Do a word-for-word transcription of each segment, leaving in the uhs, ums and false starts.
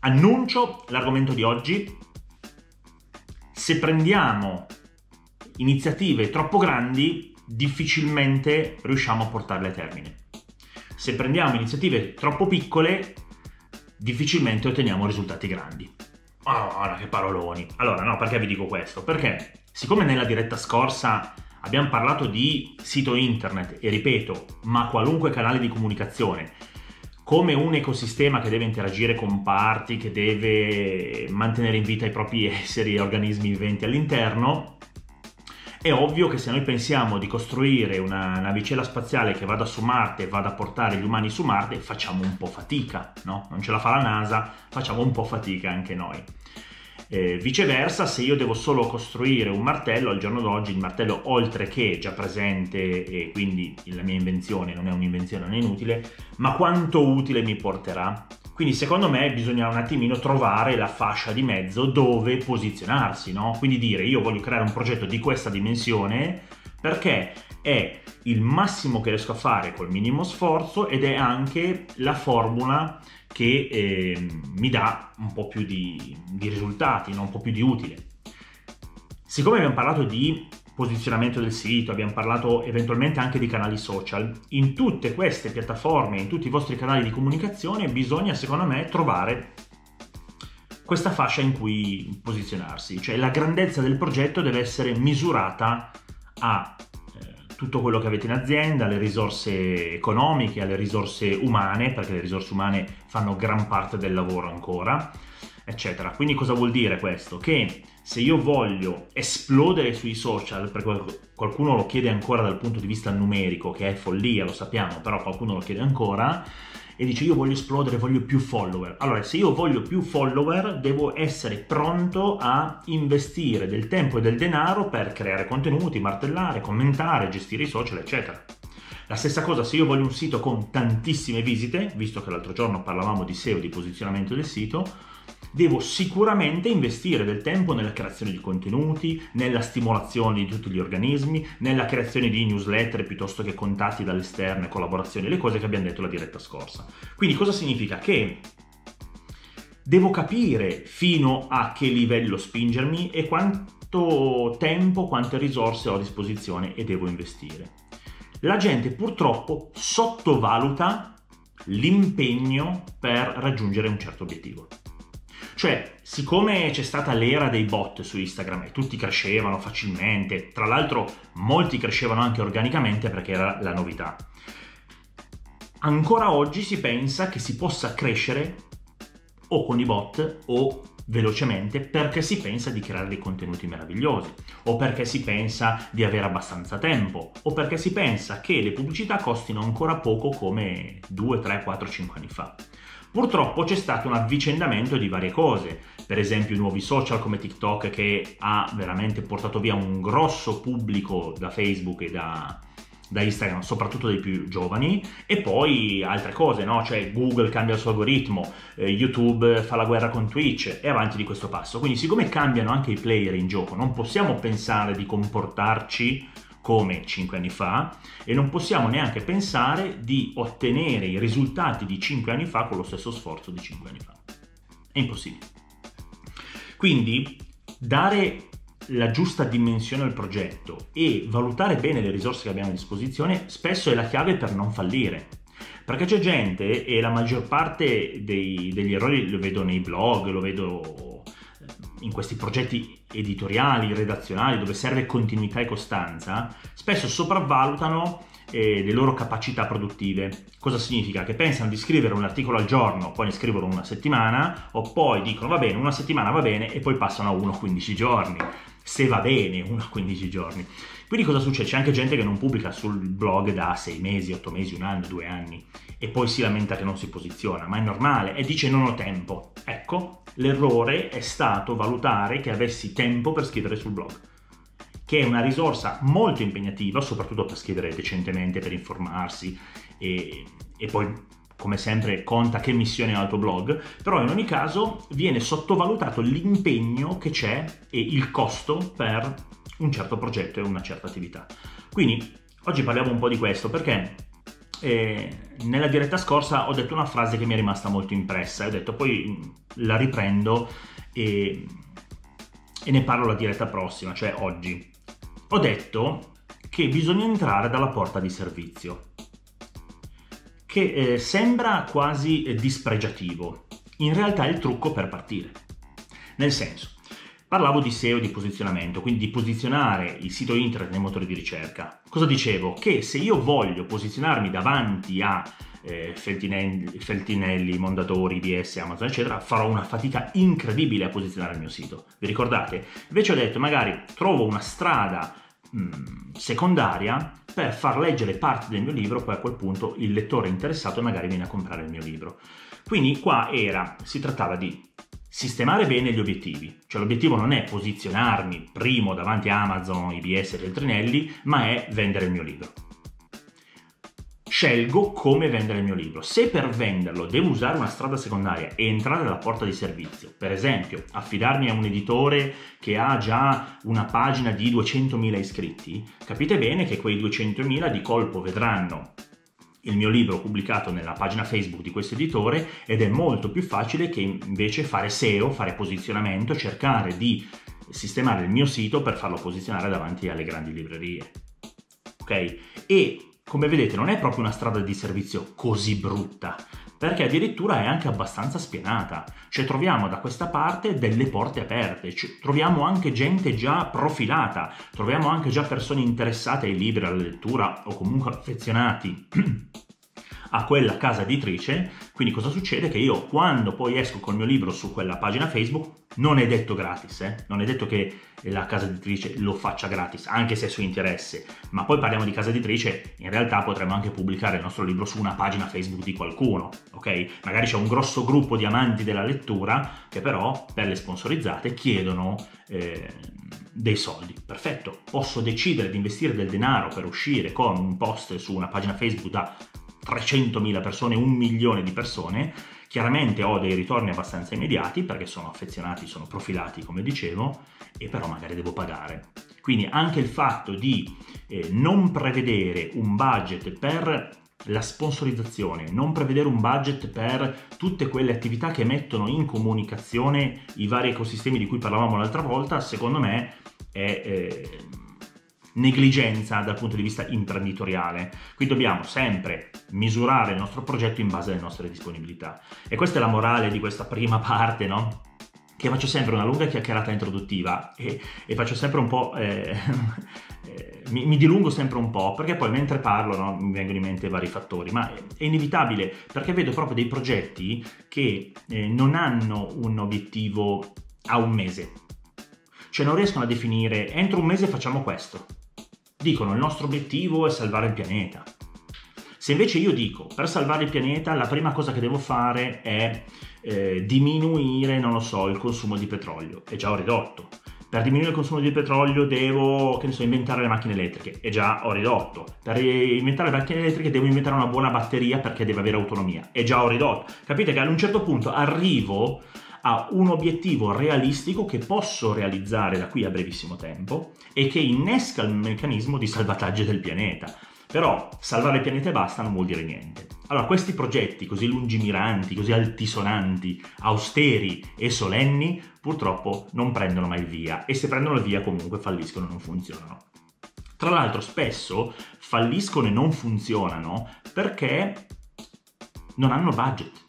Annuncio l'argomento di oggi. Se prendiamo iniziative troppo grandi, difficilmente riusciamo a portarle a termine. Se prendiamo iniziative troppo piccole, difficilmente otteniamo risultati grandi. Oh, che paroloni! Allora, no, perché vi dico questo? Perché siccome nella diretta scorsa abbiamo parlato di sito internet, e ripeto, ma qualunque canale di comunicazione, come un ecosistema che deve interagire con parti, che deve mantenere in vita i propri esseri e organismi viventi all'interno, è ovvio che se noi pensiamo di costruire una navicella spaziale che vada su Marte e vada a portare gli umani su Marte, facciamo un po' fatica, no? Non ce la fa la NASA, facciamo un po' fatica anche noi. Eh, viceversa, se io devo solo costruire un martello, al giorno d'oggi il martello, oltre che già presente, e quindi la mia invenzione non è un'invenzione, non è inutile, ma quanto utile mi porterà? Quindi secondo me bisogna un attimino trovare la fascia di mezzo dove posizionarsi, no? Quindi dire: io voglio creare un progetto di questa dimensione perché è il massimo che riesco a fare col minimo sforzo ed è anche la formula che eh, mi dà un po' più di, di risultati, no? Un po' più di utile. Siccome abbiamo parlato di posizionamento del sito, abbiamo parlato eventualmente anche di canali social, in tutte queste piattaforme, in tutti i vostri canali di comunicazione bisogna, secondo me, trovare questa fascia in cui posizionarsi. Cioè la grandezza del progetto deve essere misurata a tutto quello che avete in azienda, alle risorse economiche, alle risorse umane, perché le risorse umane fanno gran parte del lavoro ancora, eccetera. Quindi cosa vuol dire questo? Che se io voglio esplodere sui social, perché qualcuno lo chiede ancora dal punto di vista numerico, che è follia, lo sappiamo, però qualcuno lo chiede ancora e dice: io voglio esplodere, voglio più follower. Allora, se io voglio più follower, devo essere pronto a investire del tempo e del denaro per creare contenuti, martellare, commentare, gestire i social, eccetera. La stessa cosa se io voglio un sito con tantissime visite, visto che l'altro giorno parlavamo di S E O, di posizionamento del sito, devo sicuramente investire del tempo nella creazione di contenuti, nella stimolazione di tutti gli organismi, nella creazione di newsletter piuttosto che contatti dall'esterno e collaborazioni, le cose che abbiamo detto la diretta scorsa. Quindi cosa significa? Che devo capire fino a che livello spingermi e quanto tempo, quante risorse ho a disposizione e devo investire. La gente purtroppo sottovaluta l'impegno per raggiungere un certo obiettivo. Cioè, siccome c'è stata l'era dei bot su Instagram e tutti crescevano facilmente, tra l'altro molti crescevano anche organicamente perché era la novità, ancora oggi si pensa che si possa crescere o con i bot o velocemente perché si pensa di creare dei contenuti meravigliosi, o perché si pensa di avere abbastanza tempo, o perché si pensa che le pubblicità costino ancora poco come due, tre, quattro, cinque anni fa. Purtroppo c'è stato un avvicendamento di varie cose, per esempio i nuovi social come TikTok, che ha veramente portato via un grosso pubblico da Facebook e da, da Instagram, soprattutto dei più giovani, e poi altre cose, no? Cioè Google cambia il suo algoritmo, eh, YouTube fa la guerra con Twitch e avanti di questo passo. Quindi siccome cambiano anche i player in gioco, non possiamo pensare di comportarci come cinque anni fa e non possiamo neanche pensare di ottenere i risultati di cinque anni fa con lo stesso sforzo di cinque anni fa. È impossibile. Quindi dare la giusta dimensione al progetto e valutare bene le risorse che abbiamo a disposizione spesso è la chiave per non fallire. Perché c'è gente, e la maggior parte dei, degli errori lo vedo nei blog, lo vedo in questi progetti editoriali, redazionali, dove serve continuità e costanza, spesso sopravvalutano eh, le loro capacità produttive. Cosa significa? Che pensano di scrivere un articolo al giorno, poi ne scrivono una settimana, o poi dicono va bene, una settimana va bene, e poi passano a uno a quindici giorni. Se va bene, uno a quindici giorni. Quindi cosa succede? C'è anche gente che non pubblica sul blog da sei mesi, otto mesi, un anno, due anni, e poi si lamenta che non si posiziona, ma è normale, e dice non ho tempo. Ecco, l'errore è stato valutare che avessi tempo per scrivere sul blog, che è una risorsa molto impegnativa, soprattutto per scrivere decentemente, per informarsi, e, e poi come sempre conta che missione ha il tuo blog, però in ogni caso viene sottovalutato l'impegno che c'è e il costo per un certo progetto e una certa attività. Quindi oggi parliamo un po' di questo, perché eh, nella diretta scorsa ho detto una frase che mi è rimasta molto impressa e ho detto poi la riprendo e, e ne parlo la diretta prossima, cioè oggi. Ho detto che bisogna entrare dalla porta di servizio, che eh, sembra quasi eh, dispregiativo, in realtà è il trucco per partire. Nel senso, parlavo di S E O, di posizionamento, quindi di posizionare il sito internet nei motori di ricerca. Cosa dicevo? Che se io voglio posizionarmi davanti a eh, Feltinelli, Feltinelli, Mondadori, I B S, Amazon, eccetera, farò una fatica incredibile a posizionare il mio sito. Vi ricordate? Invece ho detto, magari trovo una strada mh, secondaria per far leggere parte del mio libro, poi a quel punto il lettore interessato magari viene a comprare il mio libro. Quindi qua era, si trattava di sistemare bene gli obiettivi, cioè l'obiettivo non è posizionarmi primo davanti a Amazon, I B S e Feltrinelli, ma è vendere il mio libro. Scelgo come vendere il mio libro. Se per venderlo devo usare una strada secondaria e entrare dalla porta di servizio, per esempio affidarmi a un editore che ha già una pagina di duecentomila iscritti, capite bene che quei duecentomila di colpo vedranno il mio libro pubblicato nella pagina Facebook di questo editore ed è molto più facile che invece fare S E O, fare posizionamento, cercare di sistemare il mio sito per farlo posizionare davanti alle grandi librerie. Ok? E come vedete non è proprio una strada di servizio così brutta, perché addirittura è anche abbastanza spianata, cioè troviamo da questa parte delle porte aperte, cioè, troviamo anche gente già profilata, troviamo anche già persone interessate ai libri, alla lettura o comunque affezionati a quella casa editrice. Quindi cosa succede? Che io quando poi esco col mio libro su quella pagina Facebook, non è detto gratis, eh? Non è detto che la casa editrice lo faccia gratis, anche se è suo interesse, ma poi parliamo di casa editrice, in realtà potremmo anche pubblicare il nostro libro su una pagina Facebook di qualcuno, ok? Magari c'è un grosso gruppo di amanti della lettura che però per le sponsorizzate chiedono eh, dei soldi. Perfetto, posso decidere di investire del denaro per uscire con un post su una pagina Facebook da trecentomila persone, un milione di persone, chiaramente ho dei ritorni abbastanza immediati perché sono affezionati, sono profilati come dicevo, e però magari devo pagare. Quindi anche il fatto di eh, non prevedere un budget per la sponsorizzazione, non prevedere un budget per tutte quelle attività che mettono in comunicazione i vari ecosistemi di cui parlavamo l'altra volta, secondo me è... Eh, negligenza dal punto di vista imprenditoriale. Qui dobbiamo sempre misurare il nostro progetto in base alle nostre disponibilità. E questa è la morale di questa prima parte, no? Che faccio sempre una lunga chiacchierata introduttiva e, e faccio sempre un po'... Eh, mi, mi dilungo sempre un po', perché poi mentre parlo, no, mi vengono in mente vari fattori, ma è, è inevitabile, perché vedo proprio dei progetti che eh, non hanno un obiettivo a un mese. Cioè non riescono a definire, entro un mese facciamo questo. Dicono il nostro obiettivo è salvare il pianeta. Se invece io dico per salvare il pianeta la prima cosa che devo fare è eh, diminuire, non lo so, il consumo di petrolio, e già ho ridotto. Per diminuire il consumo di petrolio devo, che ne so, inventare le macchine elettriche, e già ho ridotto. Per inventare le macchine elettriche devo inventare una buona batteria perché deve avere autonomia, e già ho ridotto. Capite che ad un certo punto arrivo a un obiettivo realistico che posso realizzare da qui a brevissimo tempo e che innesca il meccanismo di salvataggio del pianeta. Però salvare il pianeta e basta non vuol dire niente. Allora, questi progetti così lungimiranti, così altisonanti, austeri e solenni, purtroppo non prendono mai il via, e se prendono il via comunque falliscono e non funzionano. Tra l'altro spesso falliscono e non funzionano perché non hanno budget.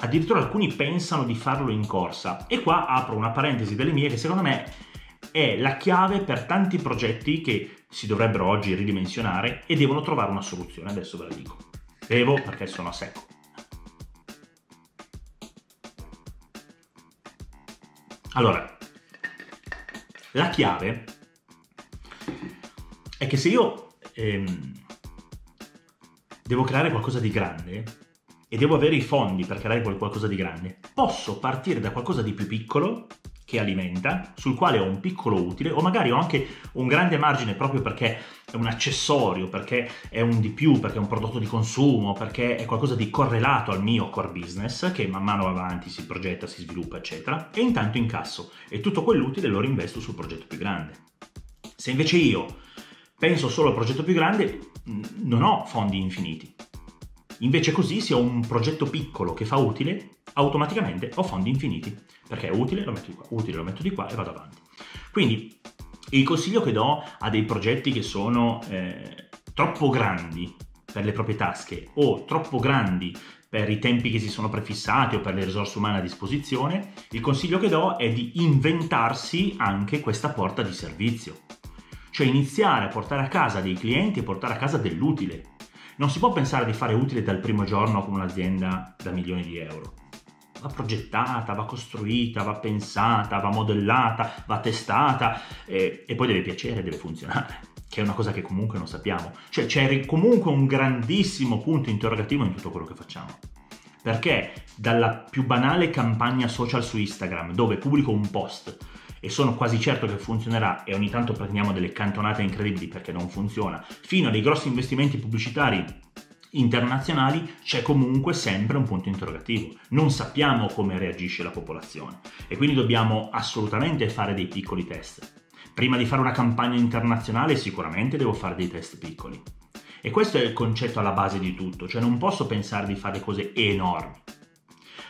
Addirittura alcuni pensano di farlo in corsa. E qua apro una parentesi delle mie che secondo me è la chiave per tanti progetti che si dovrebbero oggi ridimensionare e devono trovare una soluzione. Adesso ve la dico. Bevo perché sono a secco. Allora, la chiave è che se io ehm, devo creare qualcosa di grande e devo avere i fondi per creare qualcosa di grande, posso partire da qualcosa di più piccolo che alimenta, sul quale ho un piccolo utile, o magari ho anche un grande margine proprio perché è un accessorio, perché è un di più, perché è un prodotto di consumo, perché è qualcosa di correlato al mio core business, che man mano avanti si progetta, si sviluppa, eccetera, e intanto incasso, e tutto quell'utile lo reinvesto sul progetto più grande. Se invece io penso solo al progetto più grande, non ho fondi infiniti. Invece così, se ho un progetto piccolo che fa utile, automaticamente ho fondi infiniti, perché è utile, lo metto di qua, utile, lo metto di qua e vado avanti. Quindi il consiglio che do a dei progetti che sono eh, troppo grandi per le proprie tasche o troppo grandi per i tempi che si sono prefissati o per le risorse umane a disposizione, il consiglio che do è di inventarsi anche questa porta di servizio, cioè iniziare a portare a casa dei clienti e portare a casa dell'utile. Non si può pensare di fare utile dal primo giorno come un'azienda da milioni di euro. Va progettata, va costruita, va pensata, va modellata, va testata e, e poi deve piacere, deve funzionare, che è una cosa che comunque non sappiamo. Cioè c'è comunque un grandissimo punto interrogativo in tutto quello che facciamo. Perché dalla più banale campagna social su Instagram, dove pubblico un post e sono quasi certo che funzionerà e ogni tanto prendiamo delle cantonate incredibili perché non funziona, fino a dei grossi investimenti pubblicitari internazionali, c'è comunque sempre un punto interrogativo. Non sappiamo come reagisce la popolazione e quindi dobbiamo assolutamente fare dei piccoli test. Prima di fare una campagna internazionale sicuramente devo fare dei test piccoli. E questo è il concetto alla base di tutto, cioè non posso pensare di fare cose enormi.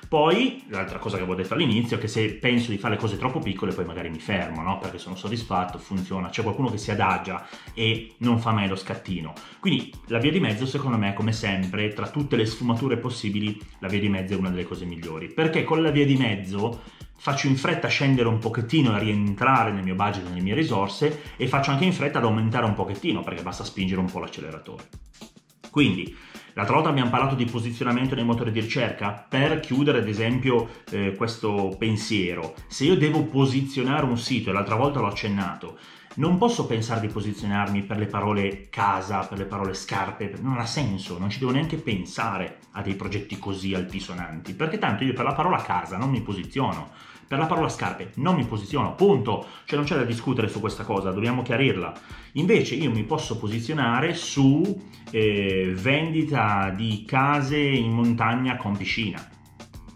Poi, l'altra cosa che avevo detto all'inizio, è che se penso di fare le cose troppo piccole poi magari mi fermo, no? Perché sono soddisfatto, funziona, c'è qualcuno che si adagia e non fa mai lo scattino. Quindi la via di mezzo, secondo me, come sempre, tra tutte le sfumature possibili, la via di mezzo è una delle cose migliori. Perché con la via di mezzo faccio in fretta a scendere un pochettino e rientrare nel mio budget, nelle mie risorse, e faccio anche in fretta ad aumentare un pochettino, perché basta spingere un po' l'acceleratore. Quindi, l'altra volta abbiamo parlato di posizionamento nei motori di ricerca. Per chiudere, ad esempio, eh, questo pensiero, se io devo posizionare un sito, e l'altra volta l'ho accennato, non posso pensare di posizionarmi per le parole casa, per le parole scarpe, non ha senso, non ci devo neanche pensare a dei progetti così altisonanti, perché tanto io per la parola casa non mi posiziono, per la parola scarpe non mi posiziono, punto, cioè non c'è da discutere su questa cosa, dobbiamo chiarirla. Invece io mi posso posizionare su eh, vendita di case in montagna con piscina.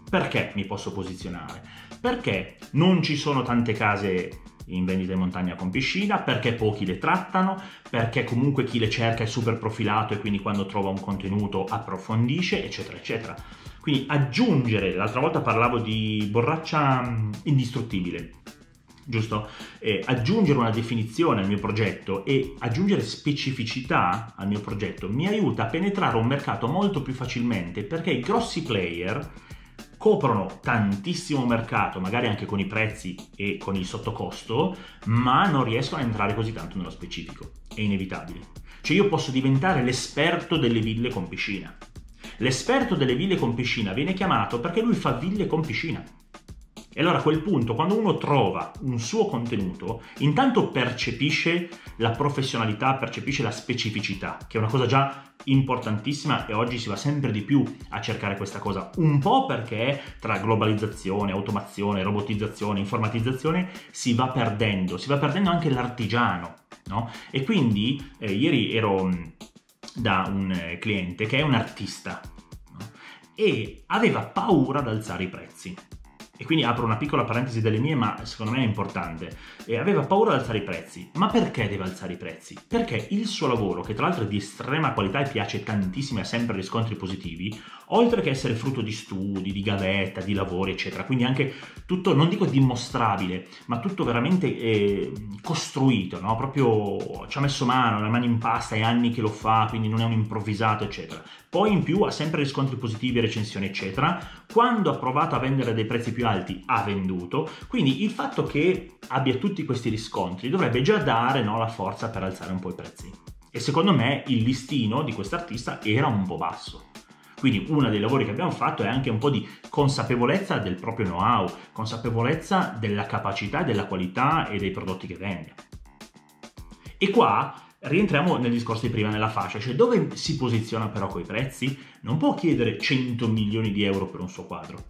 Perché mi posso posizionare? Perché non ci sono tante case in vendita in montagna con piscina, perché pochi le trattano, perché comunque chi le cerca è super profilato e quindi quando trova un contenuto approfondisce, eccetera eccetera. Quindi aggiungere, l'altra volta parlavo di borraccia indistruttibile, giusto? Eh, aggiungere una definizione al mio progetto e aggiungere specificità al mio progetto mi aiuta a penetrare un mercato molto più facilmente, perché i grossi player coprono tantissimo mercato, magari anche con i prezzi e con il sottocosto, ma non riescono a entrare così tanto nello specifico. È inevitabile. Cioè io posso diventare l'esperto delle ville con piscina. L'esperto delle ville con piscina viene chiamato perché lui fa ville con piscina. E allora a quel punto, quando uno trova un suo contenuto, intanto percepisce la professionalità, percepisce la specificità, che è una cosa già importantissima e oggi si va sempre di più a cercare questa cosa, un po' perché tra globalizzazione, automazione, robotizzazione, informatizzazione si va perdendo, si va perdendo anche l'artigiano, no? E quindi eh, ieri ero da un cliente che è un artista, no? E aveva paura ad alzare i prezzi. E quindi apro una piccola parentesi delle mie, ma secondo me è importante. E aveva paura di alzare i prezzi. Ma perché deve alzare i prezzi? Perché il suo lavoro, che tra l'altro è di estrema qualità e piace tantissimo e ha sempre riscontri positivi, oltre che essere frutto di studi, di gavetta, di lavori, eccetera, quindi anche tutto, non dico dimostrabile, ma tutto veramente eh, costruito, no? Proprio ci ha messo mano, le mani in pasta, è anni che lo fa, quindi non è un improvvisato, eccetera. Poi in più ha sempre riscontri positivi, recensioni, eccetera. Quando ha provato a vendere a dei prezzi più alti, ha venduto. Quindi il fatto che abbia tutti questi riscontri dovrebbe già dare, no, la forza per alzare un po' i prezzi. E secondo me il listino di quest'artista era un po' basso. Quindi uno dei lavori che abbiamo fatto è anche un po' di consapevolezza del proprio know-how, consapevolezza della capacità, della qualità e dei prodotti che vende. E qua rientriamo nel discorso di prima, nella fascia, cioè dove si posiziona però coi prezzi? Non può chiedere cento milioni di euro per un suo quadro.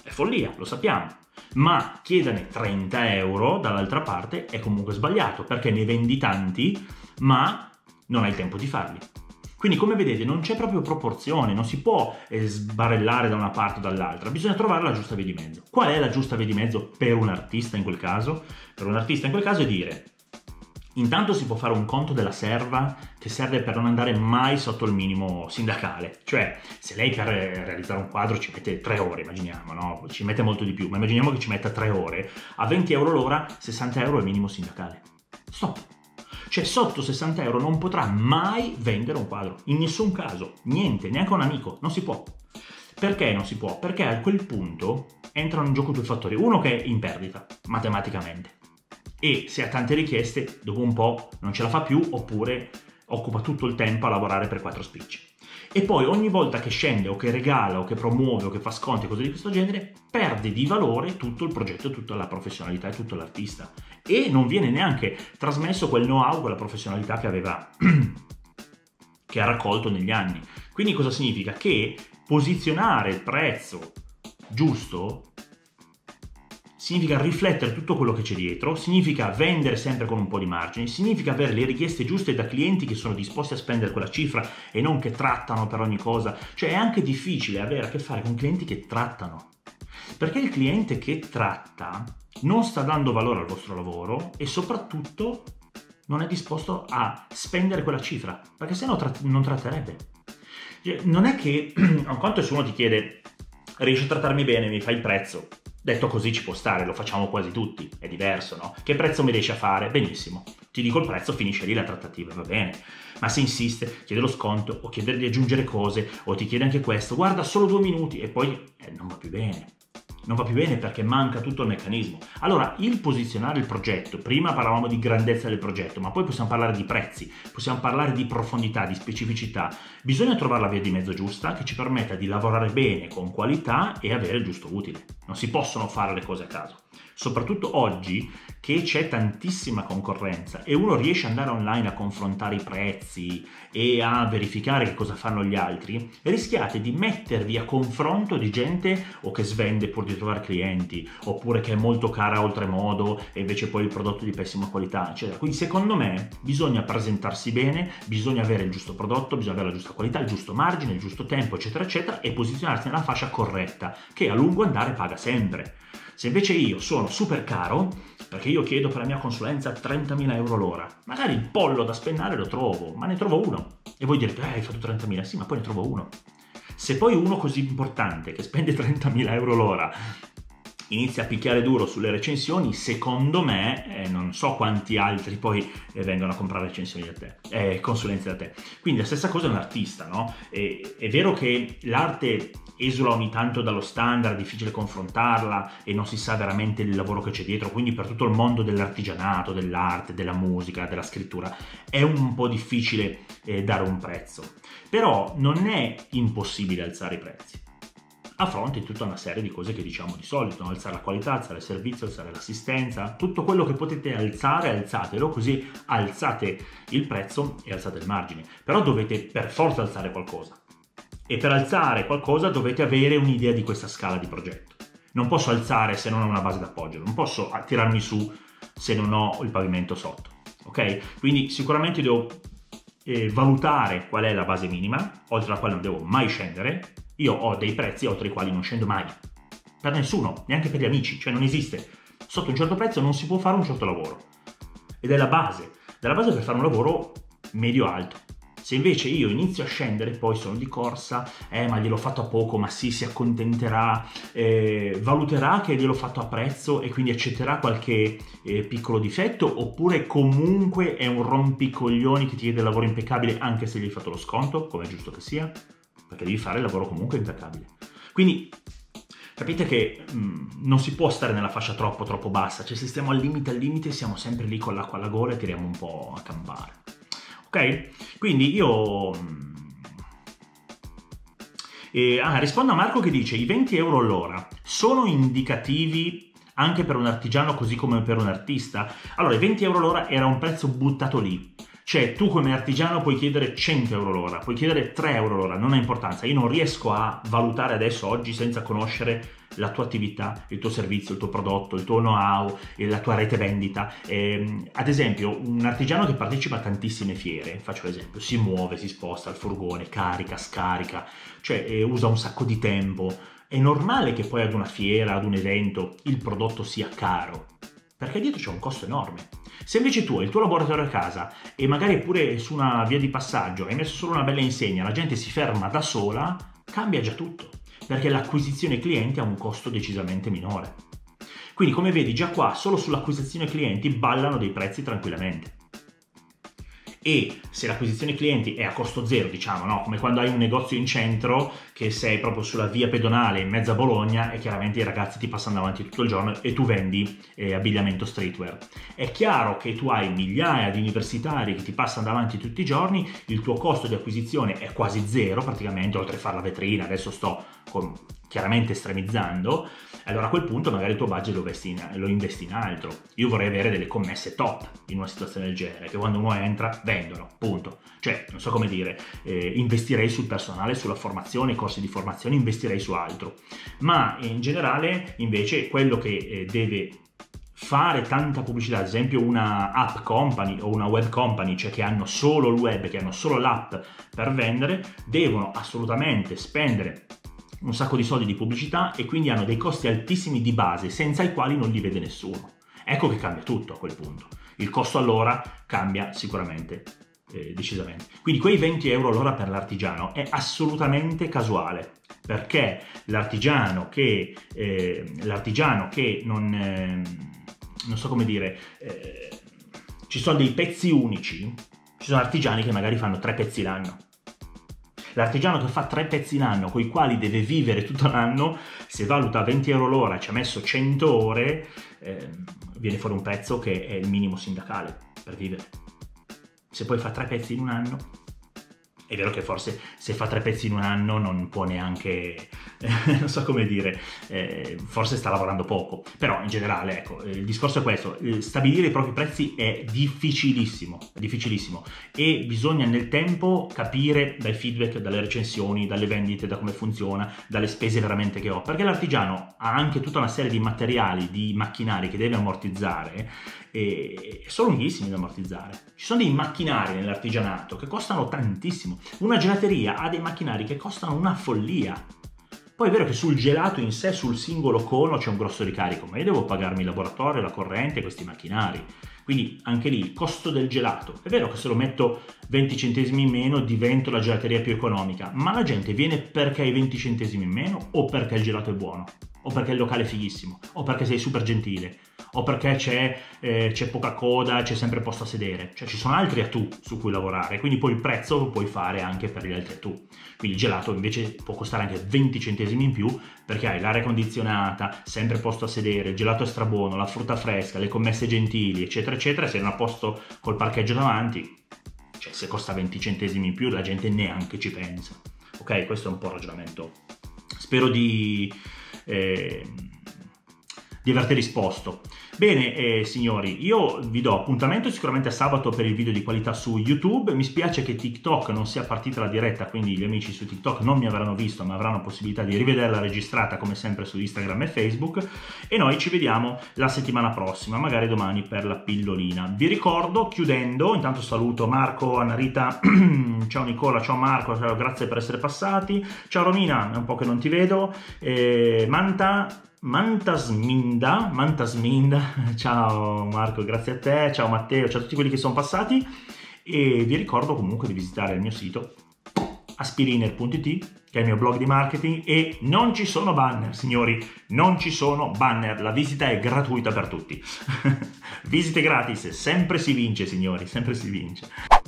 È follia, lo sappiamo. Ma chiederne trenta euro dall'altra parte è comunque sbagliato, perché ne vendi tanti, ma non hai tempo di farli. Quindi come vedete non c'è proprio proporzione, non si può eh, sbarellare da una parte o dall'altra, bisogna trovare la giusta via di mezzo. Qual è la giusta via di mezzo per un artista in quel caso? Per un artista in quel caso è dire: Intanto si può fare un conto della serva che serve per non andare mai sotto il minimo sindacale, cioè se lei per realizzare un quadro ci mette tre ore, immaginiamo, no? Ci mette molto di più, ma immaginiamo che ci metta tre ore, a venti euro l'ora, sessanta euro è il minimo sindacale. Stop! Cioè sotto sessanta euro non potrà mai vendere un quadro, in nessun caso, niente, neanche un amico, non si può. Perché non si può? Perché a quel punto entrano in gioco due fattori, uno che è in perdita, matematicamente, e se ha tante richieste dopo un po' non ce la fa più oppure occupa tutto il tempo a lavorare per quattro spicci. E poi ogni volta che scende o che regala o che promuove o che fa sconti e cose di questo genere perde di valore tutto il progetto, tutta la professionalità e tutto l'artista, e non viene neanche trasmesso quel know-how, quella professionalità che aveva che ha raccolto negli anni. Quindi cosa significa? Che posizionare il prezzo giusto significa riflettere tutto quello che c'è dietro, significa vendere sempre con un po' di margine, significa avere le richieste giuste da clienti che sono disposti a spendere quella cifra e non che trattano per ogni cosa. Cioè è anche difficile avere a che fare con clienti che trattano, perché il cliente che tratta non sta dando valore al vostro lavoro e soprattutto non è disposto a spendere quella cifra, perché se no non tratterebbe. Non è che a quanto se uno ti chiede riesci a trattarmi bene, mi fai il prezzo. Detto così ci può stare, lo facciamo quasi tutti, è diverso, no? Che prezzo mi riesci a fare? Benissimo, ti dico il prezzo, finisce lì la trattativa, va bene. Ma se insiste, chiede lo sconto, o chiede di aggiungere cose, o ti chiede anche questo, guarda solo due minuti, e poi eh, non va più bene. Non va più bene perché manca tutto il meccanismo. Allora, il posizionare il progetto, prima parlavamo di grandezza del progetto, ma poi possiamo parlare di prezzi, possiamo parlare di profondità, di specificità. Bisogna trovare la via di mezzo giusta che ci permetta di lavorare bene, con qualità e avere il giusto utile. Non si possono fare le cose a caso. Soprattutto oggi che c'è tantissima concorrenza e uno riesce ad andare online a confrontare i prezzi e a verificare che cosa fanno gli altri, rischiate di mettervi a confronto di gente o che svende pur di trovare clienti, oppure che è molto cara oltremodo e invece poi il prodotto è di pessima qualità, eccetera. Quindi secondo me bisogna presentarsi bene, bisogna avere il giusto prodotto, bisogna avere la giusta qualità, il giusto margine, il giusto tempo, eccetera, eccetera, e posizionarsi nella fascia corretta, che a lungo andare paga sempre. Se invece io sono super caro, perché io chiedo per la mia consulenza trentamila euro l'ora, magari il pollo da spennare lo trovo, ma ne trovo uno. E voi direte, eh, hai fatto trentamila, sì, ma poi ne trovo uno. Se poi uno così importante, che spende trentamila euro l'ora, inizia a picchiare duro sulle recensioni, secondo me, eh, non so quanti altri poi eh, vengono a comprare recensioni da te, eh, consulenze da te. Quindi la stessa cosa è un artista, no? E, è vero che l'arte esula ogni tanto dallo standard, è difficile confrontarla e non si sa veramente il lavoro che c'è dietro, quindi per tutto il mondo dell'artigianato, dell'arte, della musica, della scrittura è un po' difficile eh, dare un prezzo, però non è impossibile alzare i prezzi a fronte di tutta una serie di cose che diciamo di solito, no? Alzare la qualità, alzare il servizio, alzare l'assistenza, tutto quello che potete alzare, alzatelo, così alzate il prezzo e alzate il margine, però dovete per forza alzare qualcosa. E per alzare qualcosa dovete avere un'idea di questa scala di progetto. Non posso alzare se non ho una base d'appoggio, non posso tirarmi su se non ho il pavimento sotto, ok? Quindi sicuramente devo eh, valutare qual è la base minima, oltre la quale non devo mai scendere. Io ho dei prezzi oltre i quali non scendo mai, per nessuno, neanche per gli amici, cioè non esiste. Sotto un certo prezzo non si può fare un certo lavoro, ed è la base, della base per fare un lavoro medio-alto. Se invece io inizio a scendere, poi sono di corsa, eh ma gliel'ho fatto a poco, ma sì, si accontenterà, eh, valuterà che gliel'ho fatto a prezzo e quindi accetterà qualche eh, piccolo difetto, oppure comunque è un rompicoglioni che ti chiede il lavoro impeccabile anche se gli hai fatto lo sconto, come è giusto che sia, perché devi fare il lavoro comunque impeccabile. Quindi capite che mh, non si può stare nella fascia troppo troppo bassa, cioè se stiamo al limite al limite siamo sempre lì con l'acqua alla gola e tiriamo un po' a campare. Ok? Quindi io... Eh, ah, rispondo a Marco che dice i venti euro all'ora sono indicativi anche per un artigiano così come per un artista? Allora, i venti euro l'ora era un prezzo buttato lì. Cioè, tu come artigiano puoi chiedere cento euro l'ora, puoi chiedere tre euro l'ora, non ha importanza. Io non riesco a valutare adesso, oggi, senza conoscere la tua attività, il tuo servizio, il tuo prodotto, il tuo know-how, la tua rete vendita. Eh, ad esempio, un artigiano che partecipa a tantissime fiere, faccio l'esempio, si muove, si sposta al furgone, carica, scarica, cioè eh, usa un sacco di tempo. È normale che poi ad una fiera, ad un evento, il prodotto sia caro, perché dietro c'è un costo enorme. Se invece tu hai il tuo laboratorio a casa e magari pure su una via di passaggio hai messo solo una bella insegna, la gente si ferma da sola, cambia già tutto, perché l'acquisizione clienti ha un costo decisamente minore. Quindi, come vedi, già qua solo sull'acquisizione clienti ballano dei prezzi tranquillamente. E se l'acquisizione clienti è a costo zero, diciamo, no? Come quando hai un negozio in centro che sei proprio sulla via pedonale in mezzo a Bologna e chiaramente i ragazzi ti passano davanti tutto il giorno e tu vendi eh, abbigliamento streetwear. È chiaro che tu hai migliaia di universitari che ti passano davanti tutti i giorni, il tuo costo di acquisizione è quasi zero praticamente, oltre a fare la vetrina, adesso sto con, chiaramente estremizzando, allora a quel punto magari il tuo budget lo investi, in, lo investi in altro. Io vorrei avere delle commesse top in una situazione del genere, che quando uno entra vendono, punto. Cioè, non so come dire, eh, investirei sul personale, sulla formazione, corsi di formazione, investirei su altro. Ma in generale invece quello che eh, deve fare tanta pubblicità, ad esempio una app company o una web company, cioè che hanno solo il web, che hanno solo l'app per vendere, devono assolutamente spendere un sacco di soldi di pubblicità e quindi hanno dei costi altissimi di base senza i quali non li vede nessuno. Ecco che cambia tutto a quel punto. Il costo all'ora cambia sicuramente, eh, decisamente. Quindi quei venti euro all'ora per l'artigiano è assolutamente casuale, perché l'artigiano che, eh, l'artigiano che non, eh, non so come dire, eh, ci sono dei pezzi unici, ci sono artigiani che magari fanno tre pezzi l'anno. L'artigiano che fa tre pezzi l'anno, con i quali deve vivere tutto l'anno, se valuta venti euro l'ora e ci ha messo cento ore, eh, viene fuori un prezzo che è il minimo sindacale per vivere. Se poi fa tre pezzi in un anno, è vero che forse se fa tre pezzi in un anno non può neanche, eh, non so come dire, eh, forse sta lavorando poco. Però in generale, ecco, il discorso è questo, stabilire i propri prezzi è difficilissimo, è difficilissimo e bisogna nel tempo capire dai feedback, dalle recensioni, dalle vendite, da come funziona, dalle spese veramente che ho. Perché l'artigiano ha anche tutta una serie di materiali, di macchinari che deve ammortizzare e sono lunghissimi da ammortizzare. Ci sono dei macchinari nell'artigianato che costano tantissimo. Una gelateria ha dei macchinari che costano una follia. Poi è vero che sul gelato in sé, sul singolo cono, c'è un grosso ricarico, ma io devo pagarmi il laboratorio, la corrente, questi macchinari. Quindi anche lì il costo del gelato. È vero che se lo metto venti centesimi in meno divento la gelateria più economica, ma la gente viene perché hai venti centesimi in meno o perché il gelato è buono, o perché il locale è fighissimo, o perché sei super gentile, o perché c'è eh, c'è poca coda, c'è sempre posto a sedere. Cioè ci sono altri a tu su cui lavorare, quindi poi il prezzo lo puoi fare anche per gli altri a tu. Quindi il gelato invece può costare anche venti centesimi in più perché hai l'aria condizionata, sempre posto a sedere, il gelato è strabuono, la frutta fresca, le commesse gentili, eccetera eccetera. Se non a posto col parcheggio davanti, cioè se costa venti centesimi in più la gente neanche ci pensa. Ok, questo è un po' il ragionamento. Spero di eh, di averti risposto. Bene, eh, signori, io vi do appuntamento sicuramente a sabato per il video di qualità su YouTube. Mi spiace che TikTok non sia partita la diretta, quindi gli amici su TikTok non mi avranno visto, ma avranno possibilità di rivederla registrata come sempre su Instagram e Facebook. E noi ci vediamo la settimana prossima, magari domani per la pillolina. Vi ricordo, chiudendo, intanto saluto Marco, Anarita, ciao Nicola, ciao Marco, ciao, grazie per essere passati, ciao Romina, è un po' che non ti vedo, eh, Manta, Mantasminda, Mantasminda, ciao Marco, grazie a te, ciao Matteo, ciao a tutti quelli che sono passati e vi ricordo comunque di visitare il mio sito aspiriner punto it, che è il mio blog di marketing e non ci sono banner, signori, non ci sono banner, la visita è gratuita per tutti. Visite gratis, sempre si vince, signori, sempre si vince.